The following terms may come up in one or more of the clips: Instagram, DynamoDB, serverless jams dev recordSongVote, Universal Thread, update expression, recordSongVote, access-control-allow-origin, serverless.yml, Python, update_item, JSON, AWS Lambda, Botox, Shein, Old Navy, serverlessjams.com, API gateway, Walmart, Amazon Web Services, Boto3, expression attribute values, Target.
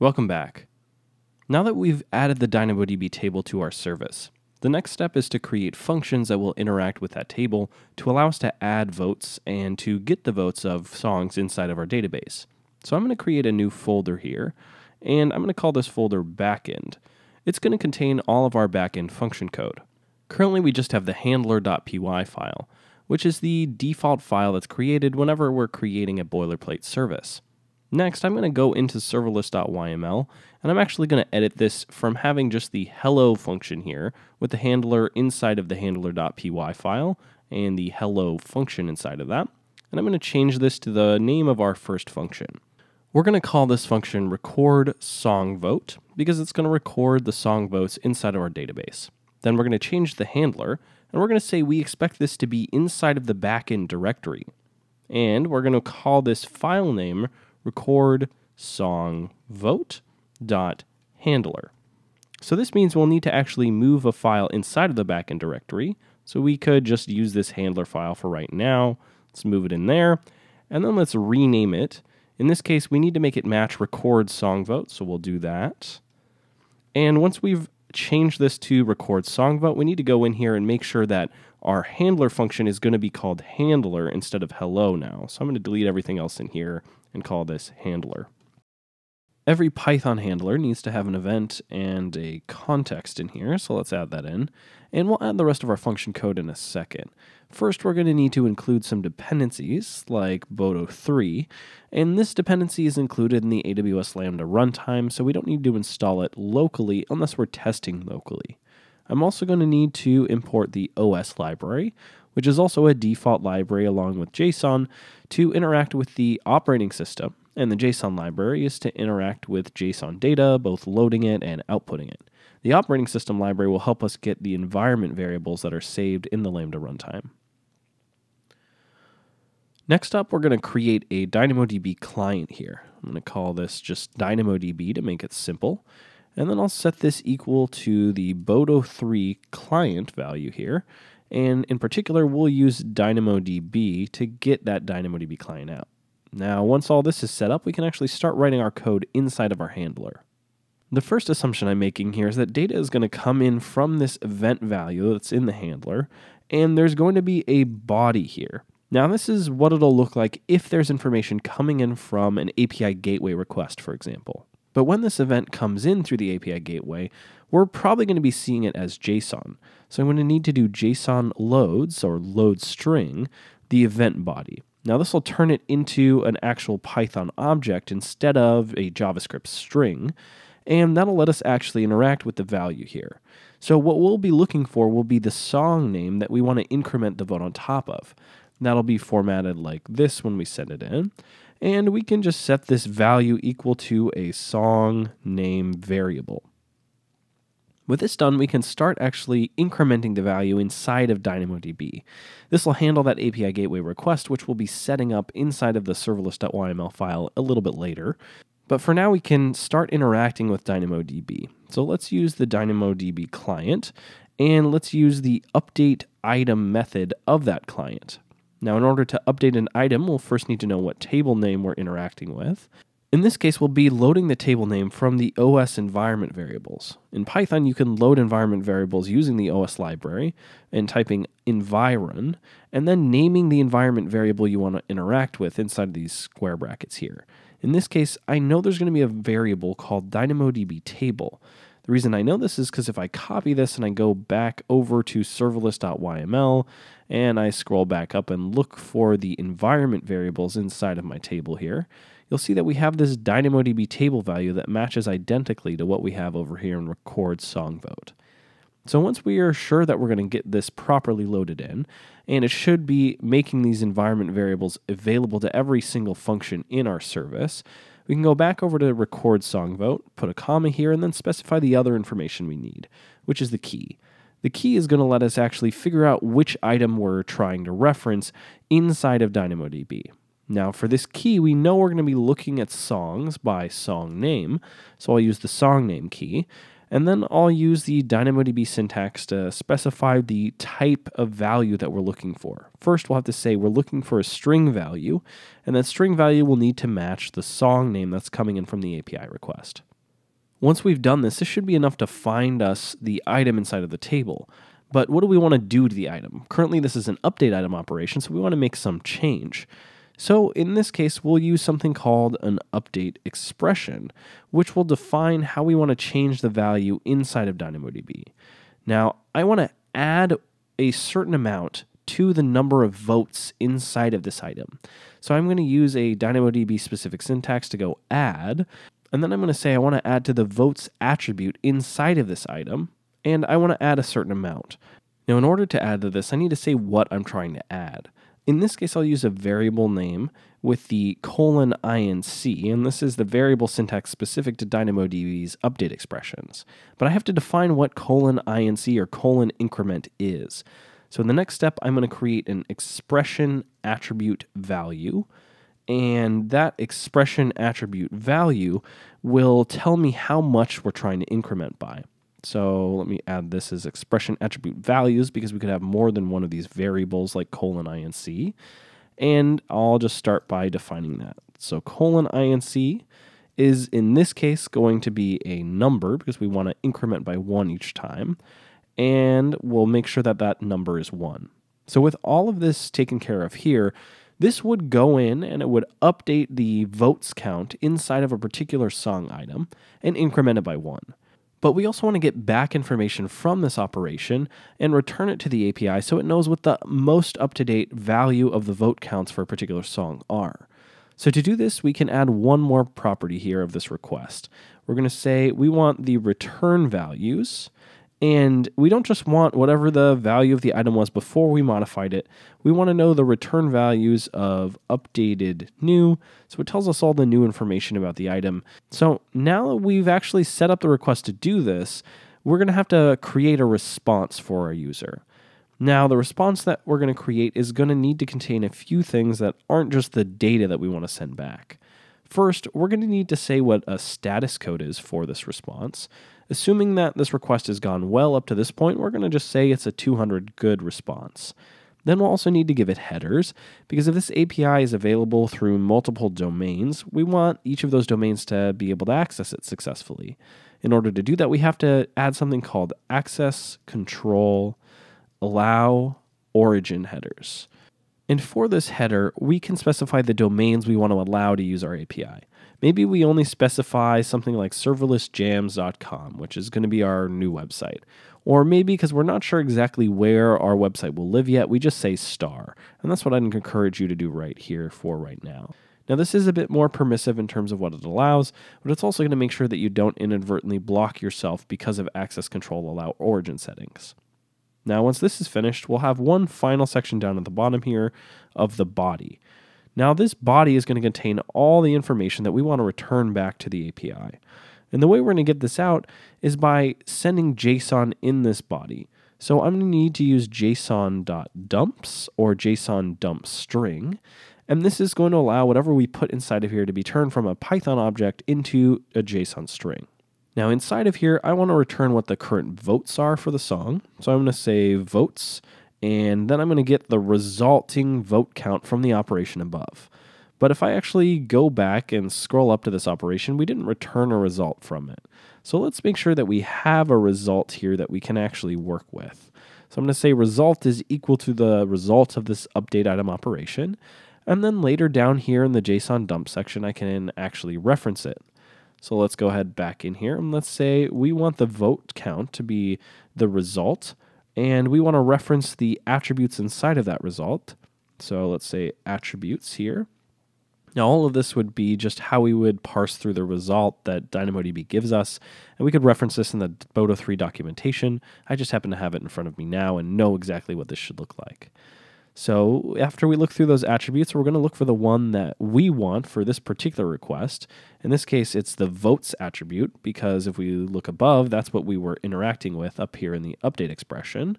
Welcome back. Now that we've added the DynamoDB table to our service, the next step is to create functions that will interact with that table to allow us to add votes and to get the votes of songs inside of our database. So I'm going to create a new folder here, and I'm going to call this folder backend. It's going to contain all of our backend function code. Currently, we just have the handler.py file, which is the default file that's created whenever we're creating a boilerplate service. Next, I'm going to go into serverless.yml, and I'm actually going to edit this from having just the hello function here with the handler inside of the handler.py file and the hello function inside of that. And I'm going to change this to the name of our first function. We're going to call this function recordSongVote because it's going to record the song votes inside of our database. Then we're going to change the handler, and we're going to say we expect this to be inside of the backend directory. And we're going to call this file name recordSongVote.handler. So this means we'll need to actually move a file inside of the backend directory. So we could just use this handler file for right now. Let's move it in there, and then let's rename it. In this case, we need to make it match recordSongVote, so we'll do that. And once we've changed this to recordSongVote, we need to go in here and make sure that our handler function is going to be called handler instead of hello now. So I'm going to delete everything else in here and call this handler. Every Python handler needs to have an event and a context in here, so let's add that in. And we'll add the rest of our function code in a second. First, we're going to need to include some dependencies, like Boto3, and this dependency is included in the AWS Lambda runtime, so we don't need to install it locally unless we're testing locally. I'm also going to need to import the OS library, which is also a default library along with JSON, to interact with the operating system. And the JSON library is to interact with JSON data, both loading it and outputting it. The operating system library will help us get the environment variables that are saved in the Lambda runtime. Next up, we're going to create a DynamoDB client here. I'm going to call this just DynamoDB to make it simple. And then I'll set this equal to the Boto3 client value here. And in particular, we'll use DynamoDB to get that DynamoDB client out. Now, once all this is set up, we can actually start writing our code inside of our handler. The first assumption I'm making here is that data is going to come in from this event value that's in the handler, and there's going to be a body here. Now, this is what it'll look like if there's information coming in from an API gateway request, for example. But when this event comes in through the API gateway, we're probably going to be seeing it as JSON. So I'm going to need to do JSON loads, or load string, the event body. Now this will turn it into an actual Python object instead of a JavaScript string, and that'll let us actually interact with the value here. So what we'll be looking for will be the song name that we want to increment the vote on top of. That'll be formatted like this when we send it in, and we can just set this value equal to a song name variable. With this done, we can start actually incrementing the value inside of DynamoDB. This will handle that API gateway request, which we'll be setting up inside of the serverless.yml file a little bit later. But for now, we can start interacting with DynamoDB. So let's use the DynamoDB client, and let's use the update item method of that client. Now, in order to update an item, we'll first need to know what table name we're interacting with. In this case, we'll be loading the table name from the OS environment variables. In Python, you can load environment variables using the OS library and typing environ, and then naming the environment variable you want to interact with inside these square brackets here. In this case, I know there's going to be a variable called DynamoDB table. The reason I know this is because if I copy this and I go back over to serverless.yml and I scroll back up and look for the environment variables inside of my table here, you'll see that we have this DynamoDB table value that matches identically to what we have over here in recordSongVote. So once we are sure that we're going to get this properly loaded in, and it should be making these environment variables available to every single function in our service, we can go back over to recordSongVote, put a comma here, and then specify the other information we need, which is the key. The key is going to let us actually figure out which item we're trying to reference inside of DynamoDB. Now for this key, we know we're going to be looking at songs by song name, so I'll use the song name key, and then I'll use the DynamoDB syntax to specify the type of value that we're looking for. First, we'll have to say we're looking for a string value, and that string value will need to match the song name that's coming in from the API request. Once we've done this, this should be enough to find us the item inside of the table. But what do we want to do to the item? Currently, this is an update item operation, so we want to make some change. So in this case, we'll use something called an update expression, which will define how we want to change the value inside of DynamoDB. Now, I want to add a certain amount to the number of votes inside of this item. So I'm going to use a DynamoDB specific syntax to go add, and then I'm going to say I want to add to the votes attribute inside of this item, and I want to add a certain amount. Now, in order to add to this, I need to say what I'm trying to add. In this case, I'll use a variable name with the $INC, and this is the variable syntax specific to DynamoDB's update expressions. But I have to define what $INC or $increment is. So in the next step, I'm going to create an expression attribute value, and that expression attribute value will tell me how much we're trying to increment by. So let me add this as expression attribute values, because we could have more than one of these variables like $INC. And I'll just start by defining that. So $INC is in this case going to be a number, because we want to increment by 1 each time. And we'll make sure that that number is 1. So with all of this taken care of here, this would go in and it would update the votes count inside of a particular song item and increment it by 1. But we also want to get back information from this operation and return it to the API so it knows what the most up-to-date value of the vote counts for a particular song are. So to do this, we can add one more property here of this request. We're going to say we want the return values, and we don't just want whatever the value of the item was before we modified it. We want to know the return values of updated new, so it tells us all the new information about the item. So now that we've actually set up the request to do this, we're going to have to create a response for our user. Now, the response that we're going to create is going to need to contain a few things that aren't just the data that we want to send back. First, we're going to need to say what a status code is for this response. Assuming that this request has gone well up to this point, we're going to just say it's a 200 good response. Then we'll also need to give it headers, because if this API is available through multiple domains, we want each of those domains to be able to access it successfully. In order to do that, we have to add something called access-control-allow-origin headers. And for this header, we can specify the domains we want to allow to use our API. Maybe we only specify something like serverlessjams.com, which is going to be our new website. Or maybe because we're not sure exactly where our website will live yet, we just say star. And that's what I'd encourage you to do right here for right now. Now, this is a bit more permissive in terms of what it allows, but it's also going to make sure that you don't inadvertently block yourself because of access-control-allow-origin settings. Now, once this is finished, we'll have one final section down at the bottom here of the body. Now, this body is going to contain all the information that we want to return back to the API. And the way we're going to get this out is by sending JSON in this body. So I'm going to need to use JSON.dumps or JSON.dumpString. And this is going to allow whatever we put inside of here to be turned from a Python object into a JSON string. Now, inside of here, I want to return what the current votes are for the song. So I'm going to say votes, and then I'm going to get the resulting vote count from the operation above. But if I actually go back and scroll up to this operation, we didn't return a result from it. So let's make sure that we have a result here that we can actually work with. So I'm going to say result is equal to the result of this update item operation. And then later down here in the JSON dump section, I can actually reference it. So let's go ahead back in here and let's say we want the vote count to be the result, and we want to reference the attributes inside of that result. So let's say attributes here. Now, all of this would be just how we would parse through the result that DynamoDB gives us, and we could reference this in the Boto3 documentation. I just happen to have it in front of me now and know exactly what this should look like. So after we look through those attributes, we're going to look for the one that we want for this particular request. In this case, it's the votes attribute, because if we look above, that's what we were interacting with up here in the update expression.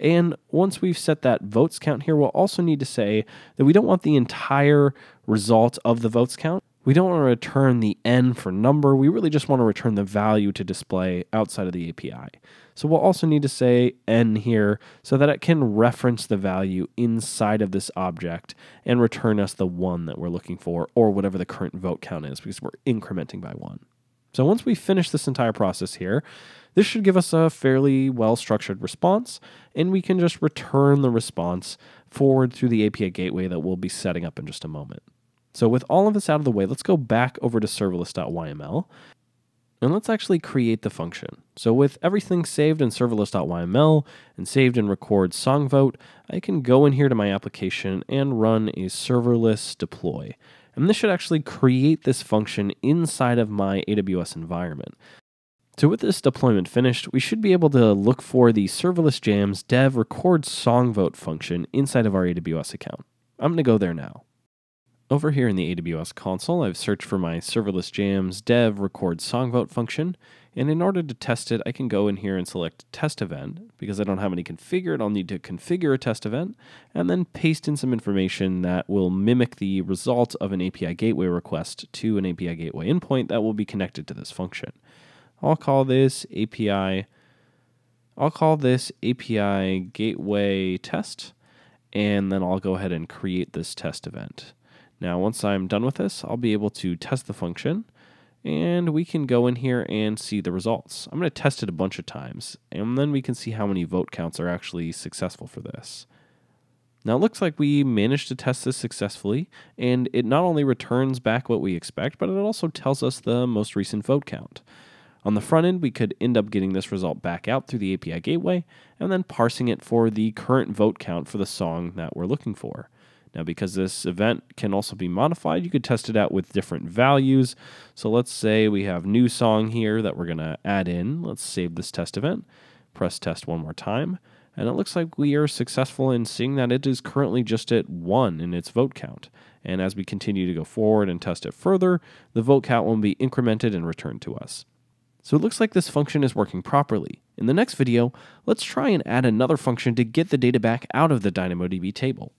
And once we've set that votes count here, we'll also need to say that we don't want the entire result of the votes count. We don't want to return the n for number. We really just want to return the value to display outside of the API. So we'll also need to say n here so that it can reference the value inside of this object and return us the one that we're looking for, or whatever the current vote count is, because we're incrementing by 1. So once we finish this entire process here, this should give us a fairly well-structured response, and we can just return the response forward through the API gateway that we'll be setting up in just a moment. So with all of this out of the way, let's go back over to serverless.yml, and let's actually create the function. So with everything saved in serverless.yml and saved in recordSongVote, I can go in here to my application and run a serverless deploy. And this should actually create this function inside of my AWS environment. So with this deployment finished, we should be able to look for the serverless jams dev recordSongVote function inside of our AWS account. I'm going to go there now. Over here in the AWS console, I've searched for my serverless jams dev recordSongVote function. And in order to test it, I can go in here and select test event. Because I don't have any configured, I'll need to configure a test event and then paste in some information that will mimic the result of an API gateway request to an API gateway endpoint that will be connected to this function. I'll call this API gateway test, and then I'll go ahead and create this test event. Now, once I'm done with this, I'll be able to test the function, and we can go in here and see the results. I'm going to test it a bunch of times, and then we can see how many vote counts are actually successful for this. Now, it looks like we managed to test this successfully, and it not only returns back what we expect, but it also tells us the most recent vote count. On the front end, we could end up getting this result back out through the API gateway and then parsing it for the current vote count for the song that we're looking for. Now, because this event can also be modified, you could test it out with different values. So let's say we have new song here that we're going to add in. Let's save this test event, press test one more time, and it looks like we are successful in seeing that it is currently just at 1 in its vote count. And as we continue to go forward and test it further, the vote count will be incremented and returned to us. So it looks like this function is working properly. In the next video, let's try and add another function to get the data back out of the DynamoDB table.